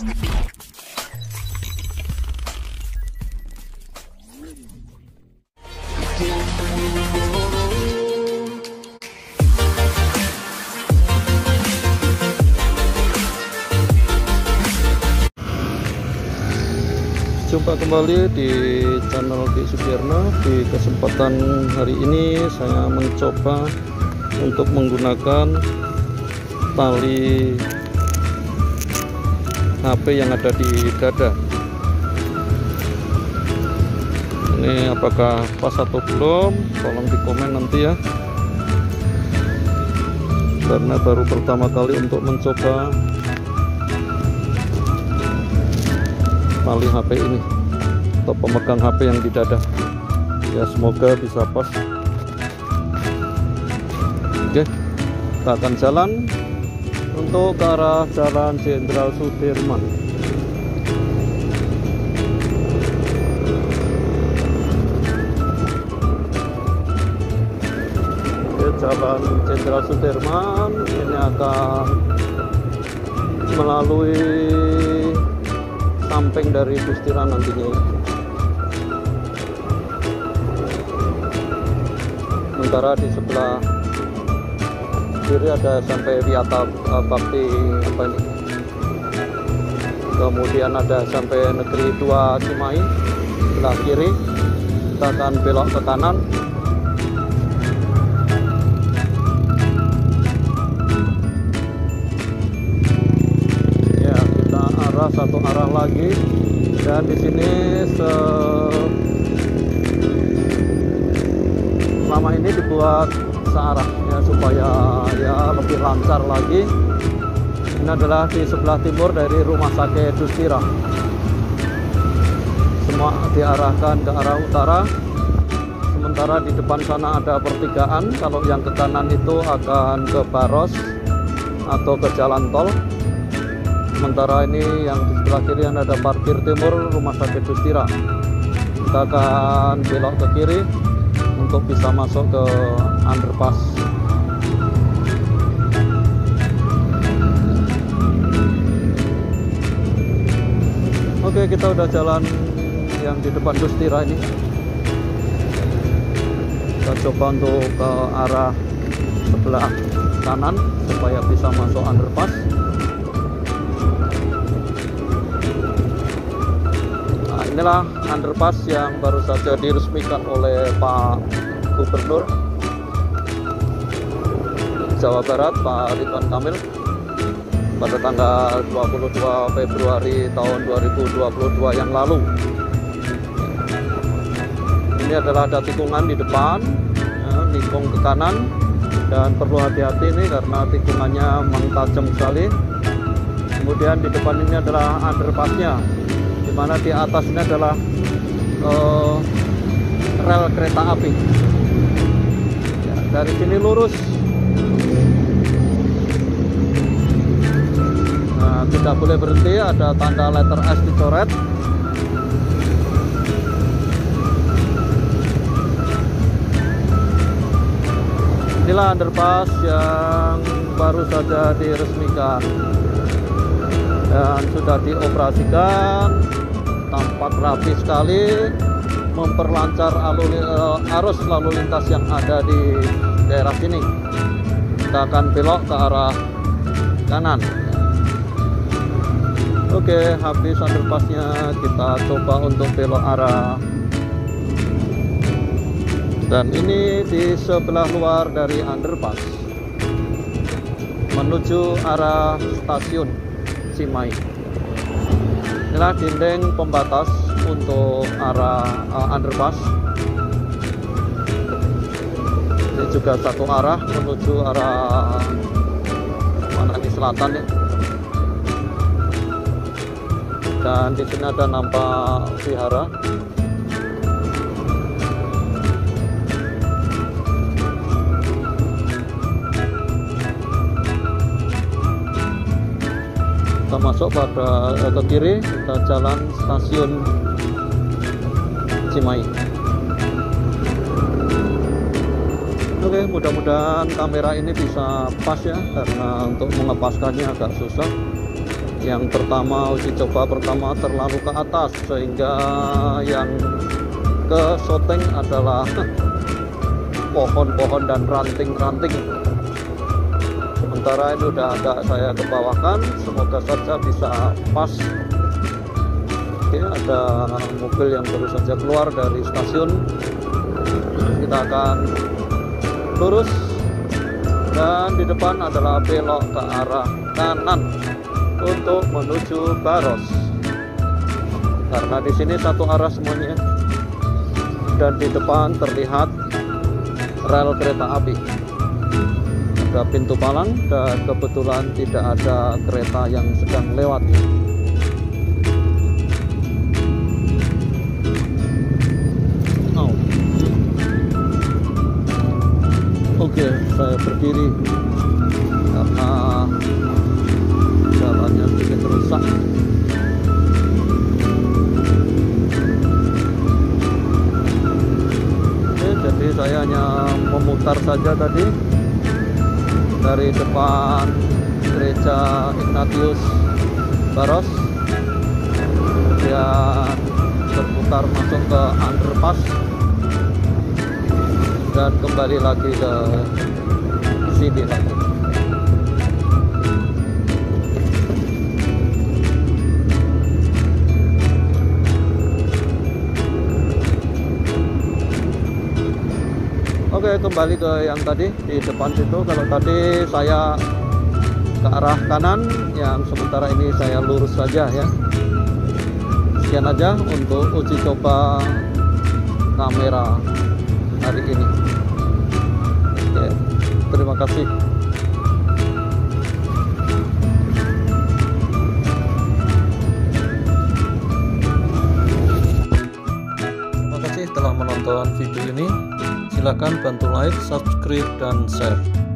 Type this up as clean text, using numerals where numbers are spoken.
Jumpa kembali di channel Gick Sugiyarna. Di kesempatan hari ini saya mencoba untuk menggunakan tali HP yang ada di dada. Ini apakah pas atau belum? Tolong dikomen nanti ya. Karena baru pertama kali untuk mencoba tali HP ini atau pemegang HP yang di dada ya, semoga bisa pas. Oke, kita akan jalan untuk ke arah Jalan Jenderal Sudirman. Oke, Jalan Jenderal Sudirman ini akan melalui samping dari Dustira nantinya. Sementara di sebelah kiri ada sampai Biatab bakti apa ini. Kemudian ada sampai Negeri 2 Cimahi sebelah kiri. Kita akan belok ke kanan. Satu arah lagi, dan di sini selama ini dibuat searah ya, supaya ya lebih lancar lagi. Ini adalah di sebelah timur dari Rumah Sakit Dustira. Semua diarahkan ke arah utara. Sementara di depan sana ada pertigaan. Kalau yang ke kanan itu akan ke Baros atau ke jalan tol. Sementara ini yang di sebelah kiri ada parkir timur Rumah Sakit Dustira. Kita akan belok ke kiri untuk bisa masuk ke underpass. Oke, kita udah jalan yang di depan Dustira ini. Kita coba untuk ke arah sebelah kanan supaya bisa masuk underpass. Inilah underpass yang baru saja diresmikan oleh Pak Gubernur Jawa Barat, Pak Ridwan Kamil, pada tanggal 22 Februari tahun 2022 yang lalu. Ini adalah ada tikungan di depan, tikung ke kanan, dan perlu hati-hati ini karena tikungannya tajam sekali. Kemudian di depan ini adalah underpassnya, dimana di atasnya adalah rel kereta api ya, dari sini lurus. Nah, tidak boleh berhenti, ada tanda letter S dicoret. Inilah underpass yang baru saja diresmikan dan sudah dioperasikan, tampak rapi sekali, memperlancar arus lalu lintas yang ada di daerah sini. Kita akan belok ke arah kanan. Oke, habis underpassnya kita coba untuk belok arah. Dan ini di sebelah luar dari underpass menuju arah stasiun Cimahi. Inilah dinding pembatas untuk arah underpass. Ini juga satu arah menuju arah mana ini, selatan ya. Dan di sini ada nampak vihara. Kita masuk pada ke kiri, kita jalan stasiun Cimahi. Oke, mudah-mudahan kamera ini bisa pas ya, karena untuk mengepaskannya agak susah. Yang pertama, uji coba pertama terlalu ke atas, sehingga yang ke shooting adalah pohon-pohon dan ranting-ranting. Sementara ini udah agak saya kebawahkan, semoga saja bisa pas. Oke, ada mobil yang baru saja keluar dari stasiun. Kita akan lurus, dan di depan adalah belok ke arah kanan untuk menuju Baros, karena di sini satu arah semuanya. Dan di depan terlihat rel kereta api, ada pintu palang, dan kebetulan tidak ada kereta yang sedang lewat. Oke, saya berdiri karena jalannya sedikit rusak. Oke, jadi saya hanya memutar saja tadi dari depan gereja Ignatius Baros, kemudian berputar masuk ke underpass, dan kembali lagi ke sini lagi. Oke, kembali ke yang tadi di depan situ. Kalau tadi saya ke arah kanan, yang sementara ini saya lurus saja ya. Sekian aja untuk uji coba kamera hari ini. Oke, terima kasih. Terima kasih telah menonton video ini. Silakan bantu like, subscribe, dan share.